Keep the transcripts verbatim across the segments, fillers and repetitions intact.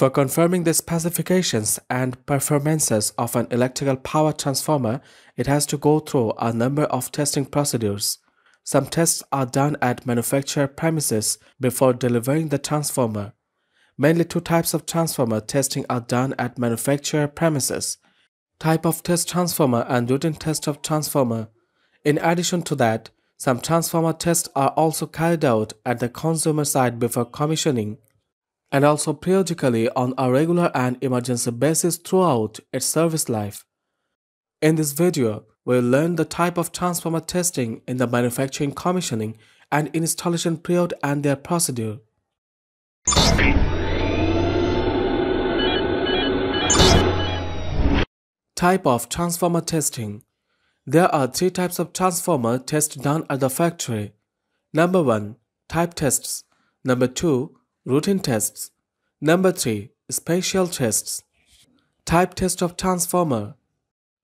For confirming the specifications and performances of an electrical power transformer, it has to go through a number of testing procedures. Some tests are done at manufacturer premises before delivering the transformer. Mainly two types of transformer testing are done at manufacturer premises: type of test transformer and routine test of transformer. In addition to that, some transformer tests are also carried out at the consumer side before commissioning, and also periodically on a regular and emergency basis throughout its service life. In this video, we'll learn the type of transformer testing in the manufacturing, commissioning, and installation period and their procedure. Type of transformer testing. There are three types of transformer tests done at the factory. Number one. Type tests. Number two. Routine tests. Number three. Spatial tests. Type test of transformer.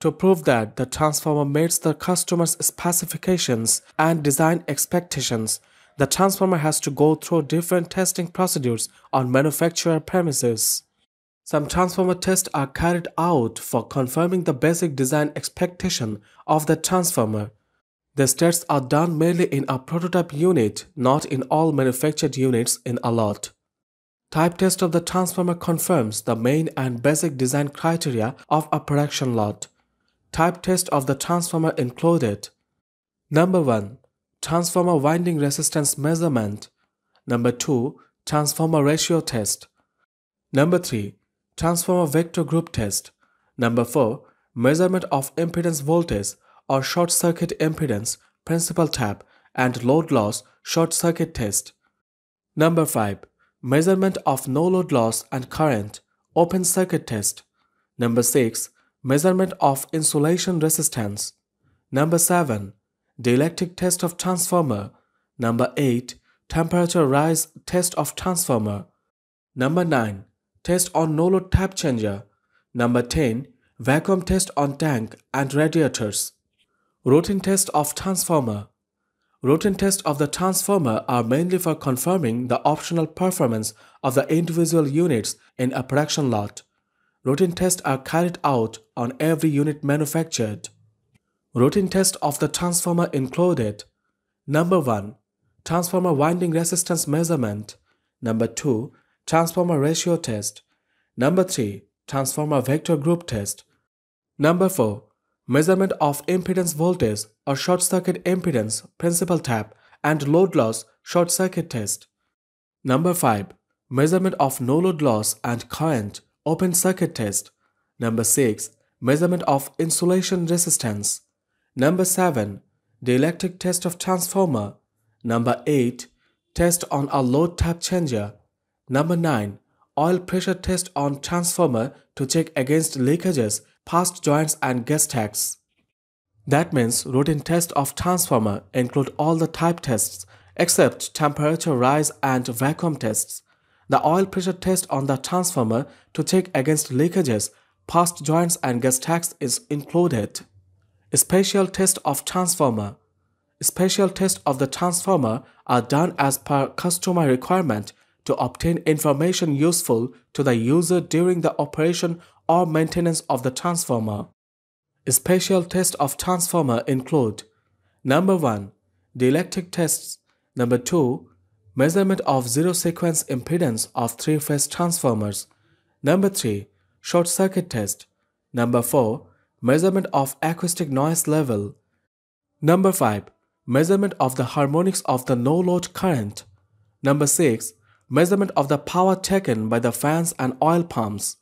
To prove that the transformer meets the customer's specifications and design expectations, the transformer has to go through different testing procedures on manufacturer premises. Some transformer tests are carried out for confirming the basic design expectation of the transformer. These tests are done mainly in a prototype unit, not in all manufactured units in a lot. Type test of the transformer confirms the main and basic design criteria of a production lot. Type test of the transformer included: Number one. Transformer winding resistance measurement. Number two. Transformer ratio test. Number three. Transformer vector group test. Number four. Measurement of impedance voltage or short circuit impedance, principal tap, and load loss, short circuit test. Number five. Measurement of no load loss and current, open circuit test. Number six. Measurement of insulation resistance. Number seven. Dielectric test of transformer. Number eight. Temperature rise test of transformer. Number nine. Test on no load tap changer. Number ten. Vacuum test on tank and radiators. Routine test of transformer. Routine tests of the transformer are mainly for confirming the optional performance of the individual units in a production lot. Routine tests are carried out on every unit manufactured. Routine tests of the transformer included: Number one. Transformer winding resistance measurement. Number two. Transformer ratio test. Number three. Transformer vector group test. Number four. Measurement of impedance voltage or short circuit impedance, principal tap, and load loss, short circuit test. Number five. Measurement of no load loss and current, open circuit test. Number six. Measurement of insulation resistance. Number seven. Dielectric test of transformer. Number eight. Test on a load tap changer. Number nine. Oil pressure test on transformer to check against leakages, past joints, and gas tags. That means routine test of transformer include all the type tests except temperature rise and vacuum tests. The oil pressure test on the transformer to check against leakages, past joints, and gas tags is included. Spatial test of transformer. Spatial tests of the transformer are done as per customer requirement to obtain information useful to the user during the operation or maintenance of the transformer. Spatial tests of transformer include: Number one. Dielectric tests. Number two. Measurement of zero sequence impedance of three-phase transformers. Number three. Short circuit test. Number four. Measurement of acoustic noise level. Number five. Measurement of the harmonics of the no-load current. Number six. Measurement of the power taken by the fans and oil pumps.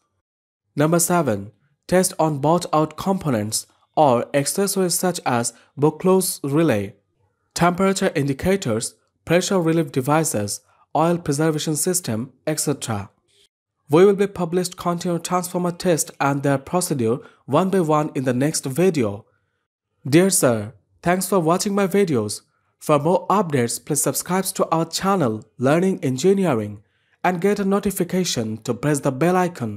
Number seven. Test on bought-out components or accessories such as Buchholz relay, temperature indicators, pressure relief devices, oil preservation system, et cetera. We will be published continuous transformer test and their procedure one by one in the next video. Dear sir, thanks for watching my videos. For more updates, please subscribe to our channel Learning Engineering and get a notification to press the bell icon.